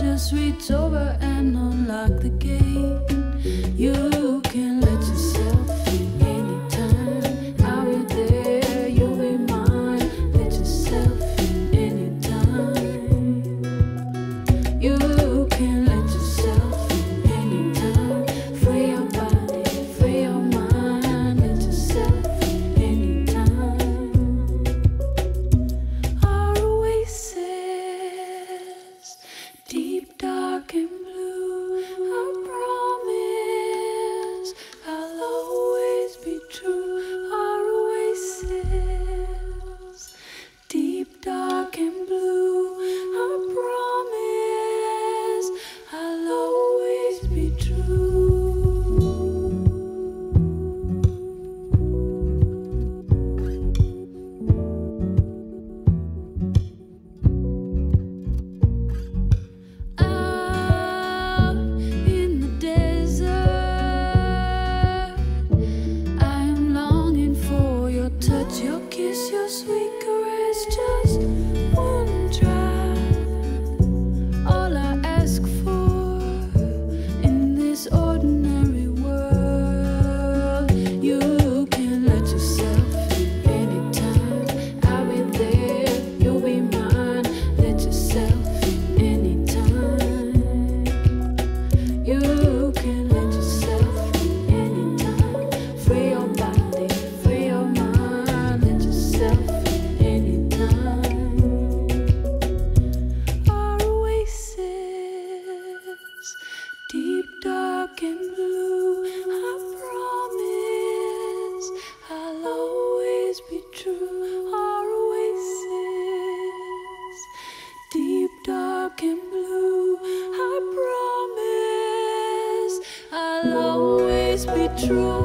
Just reach over and unlock the gate. You can let yourself in anytime. I'll be there, you'll be mine. Let yourself in anytime. You can let yourself in anytime. Free your body, free your mind. Let yourself in anytime. Our oasis, deep, dark and blue. I promise I'll always be true. Our oasis, deep, dark and blue. I promise I'll always be true. Our oasis, deep, dark and blue. I promise I'll always be true.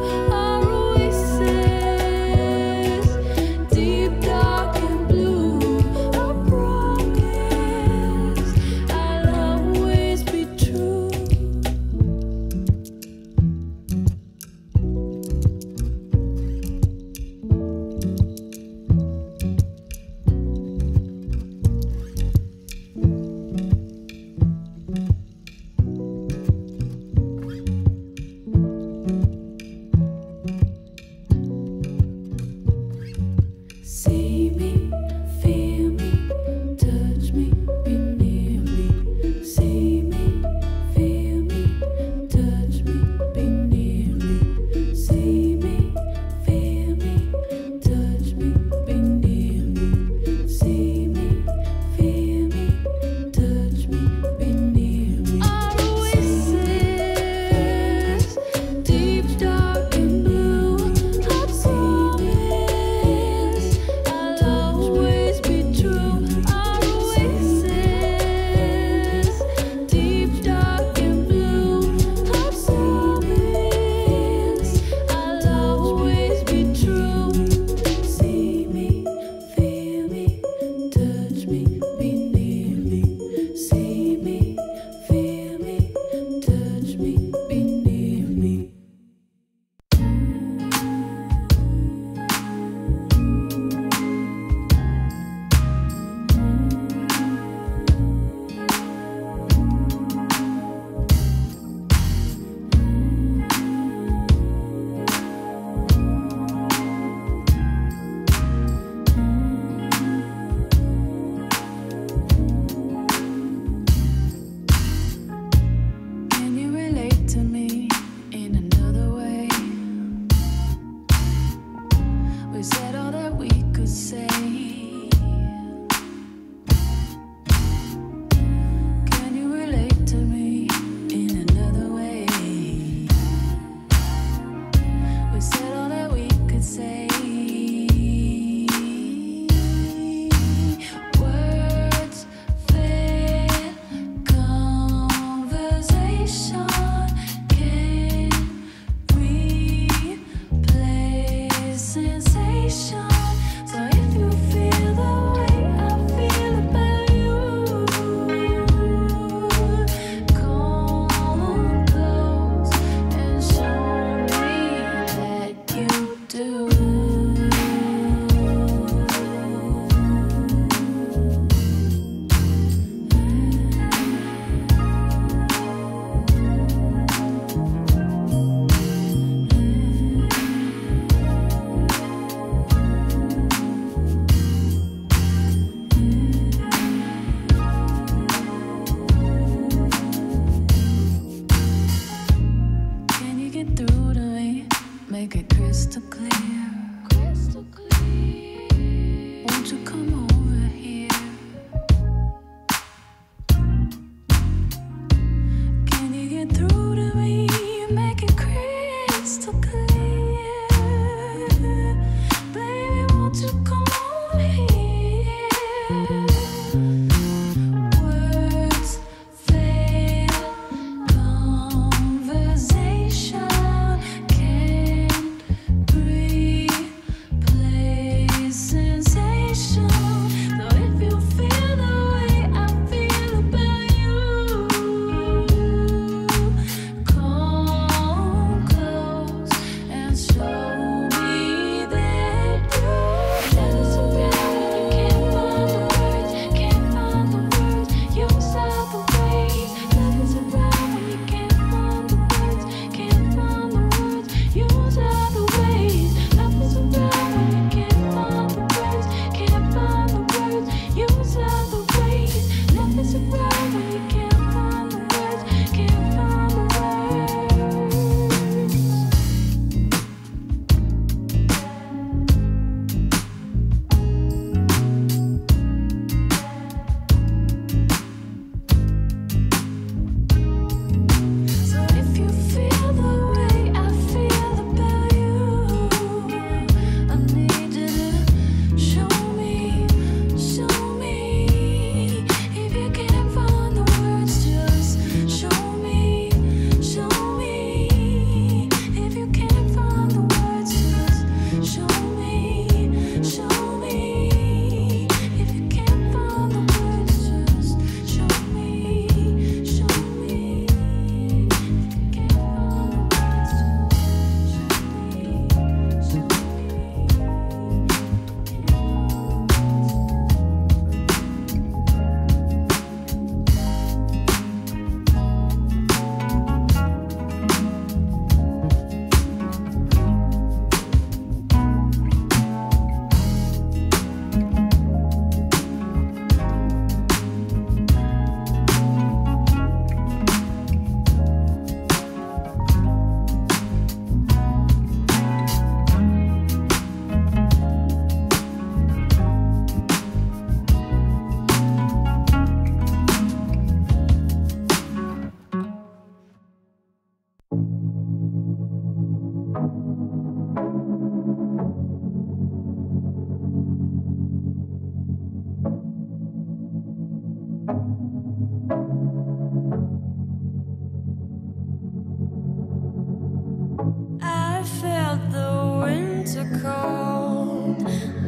I felt the winter cold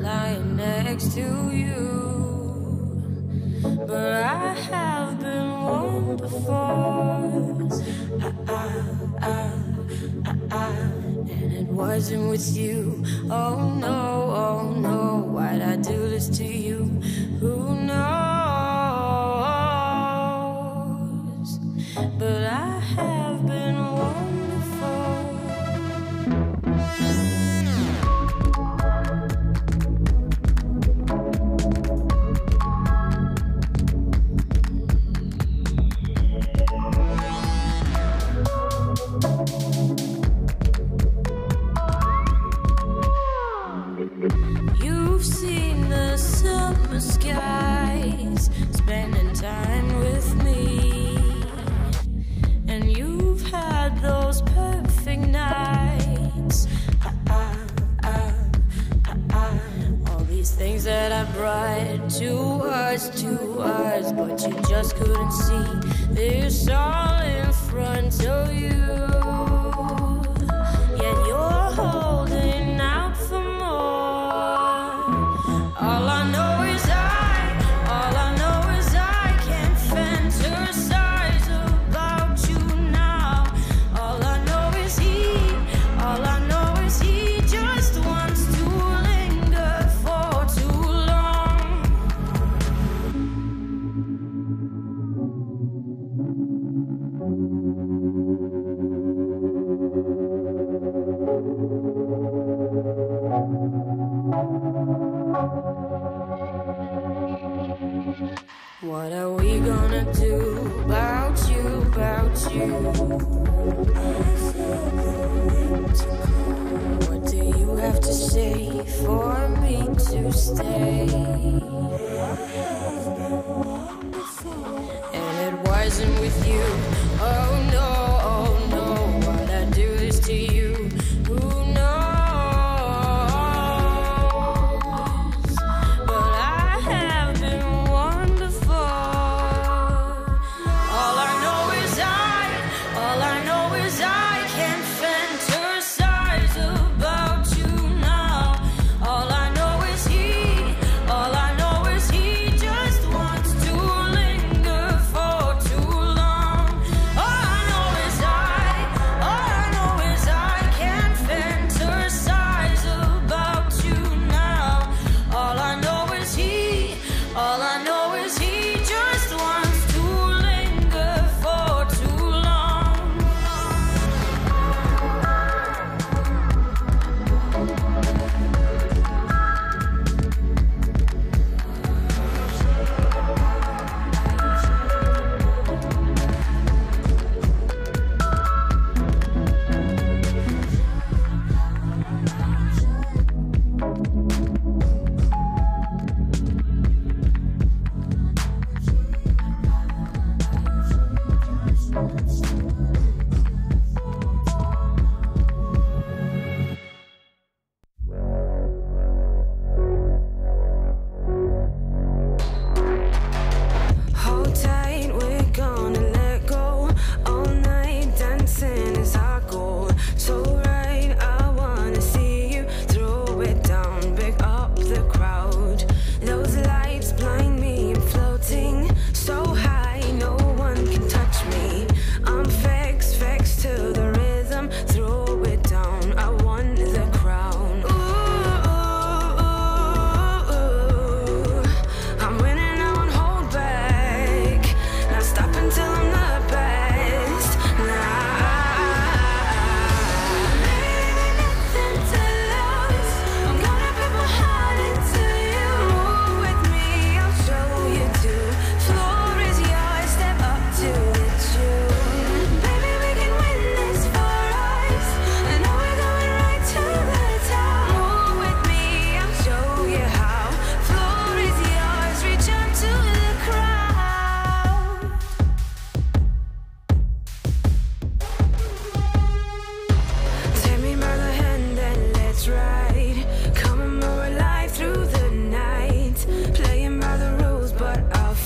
lying next to you, but I have been warned before. And it wasn't with you. Oh no, why'd I do this to you? Who knows? But I have been wonderful. You've seen the summer skies, spending time with me, and you've had those perfect nights. All these things that I brought to us, but you just couldn't see this all in front of you. What are we gonna do about you? What do you have to say for me to stay? And it wasn't with you. Oh no, why'd I do this to you? Who knows?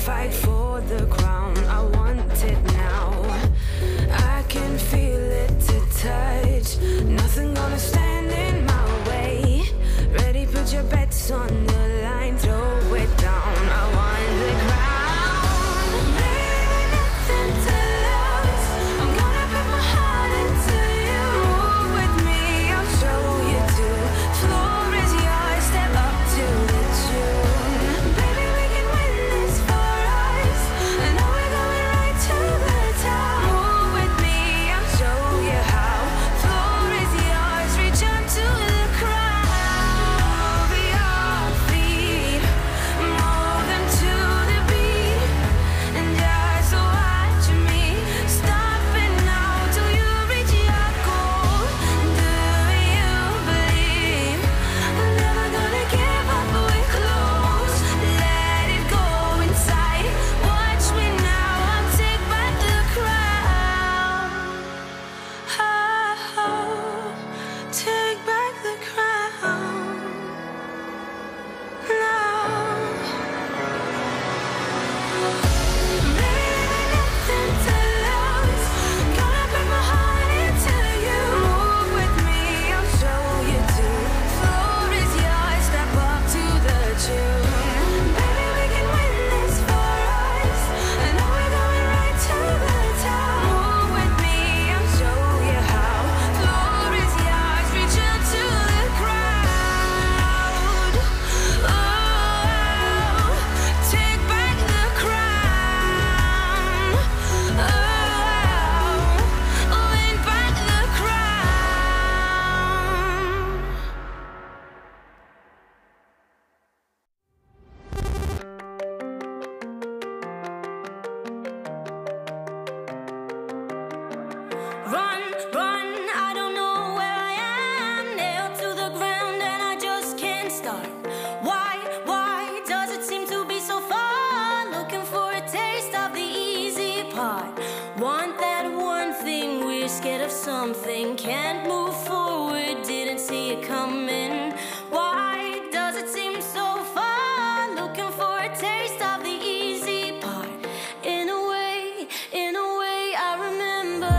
Fight for the crown. something, can't move forward, didn't see it coming. Why does it seem so far? Looking for a taste of the easy part. In a way, I remember.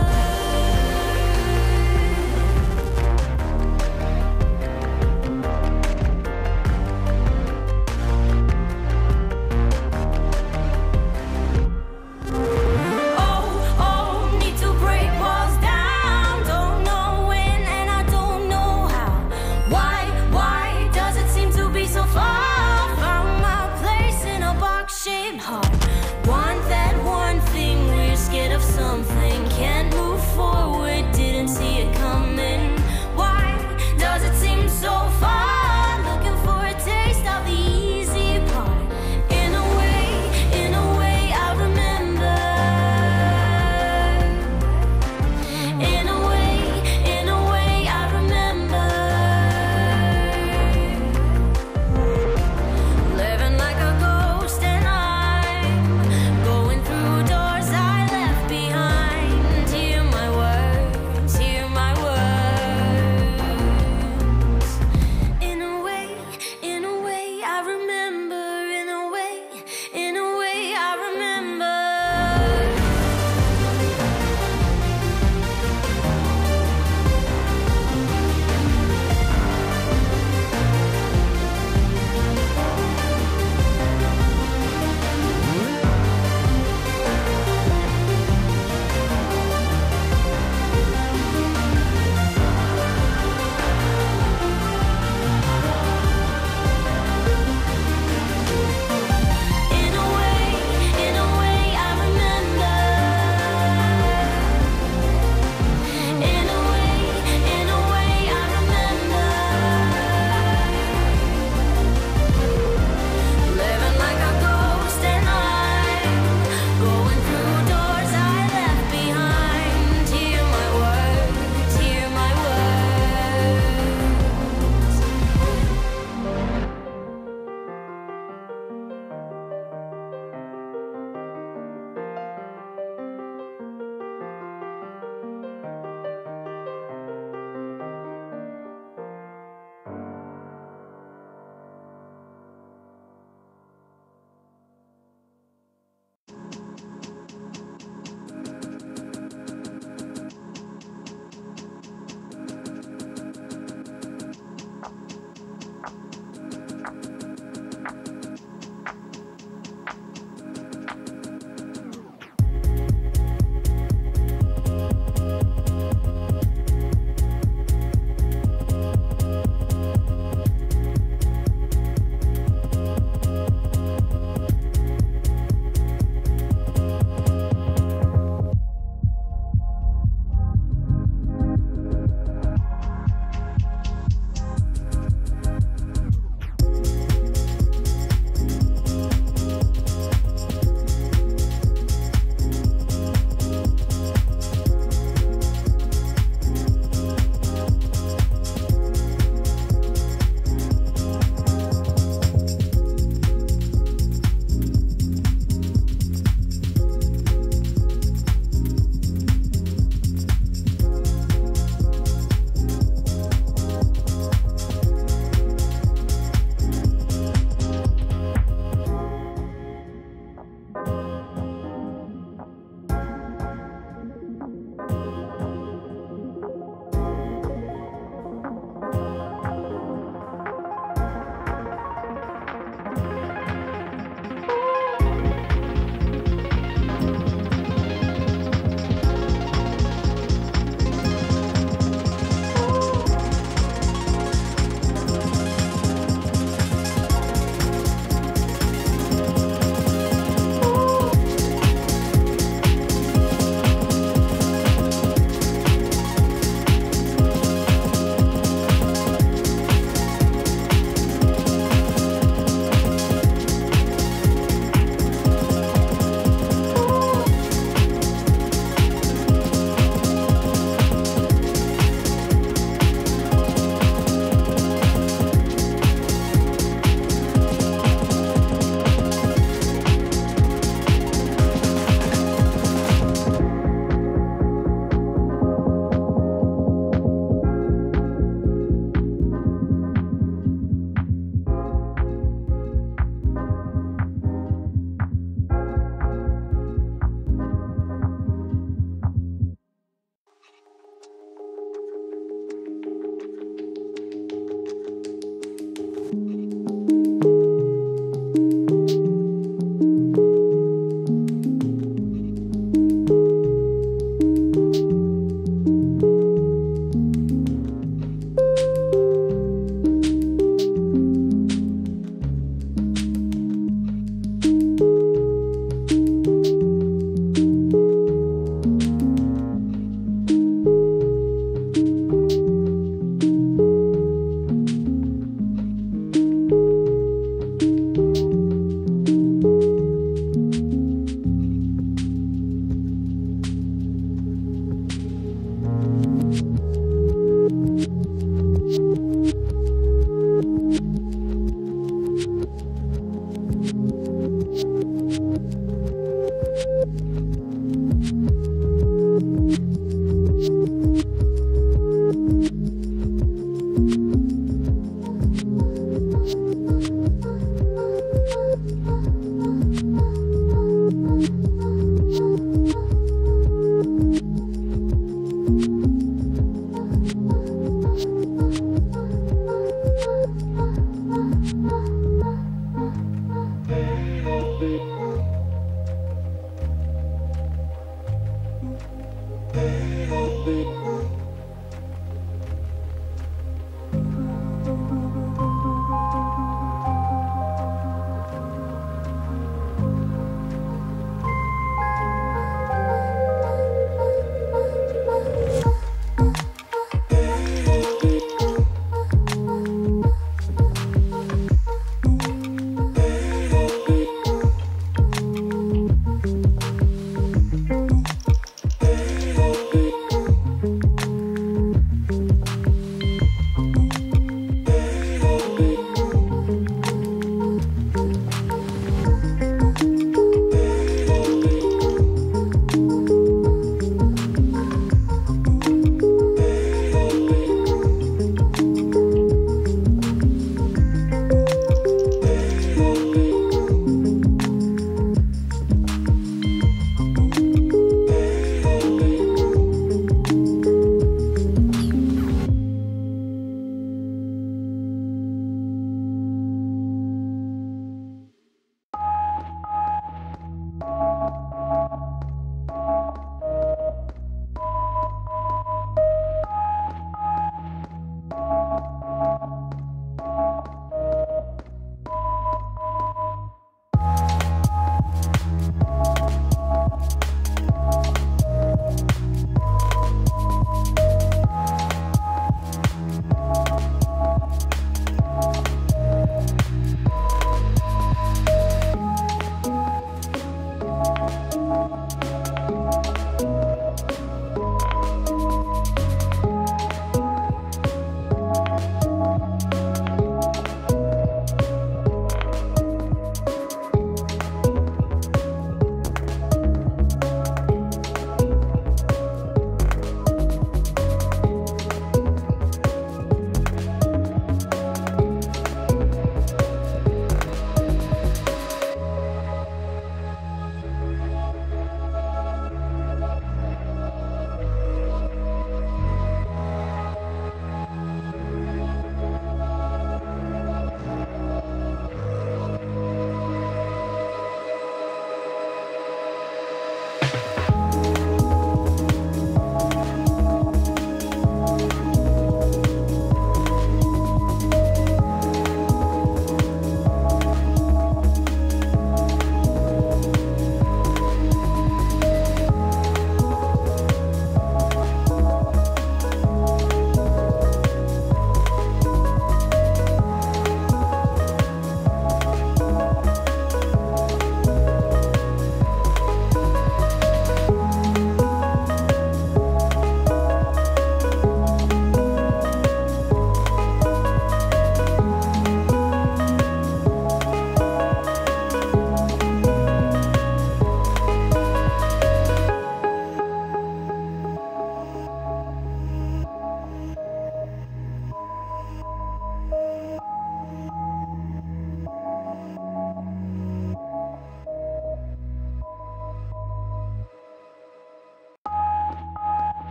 Oh, need to break walls down. Don't know when and I don't know how. Why?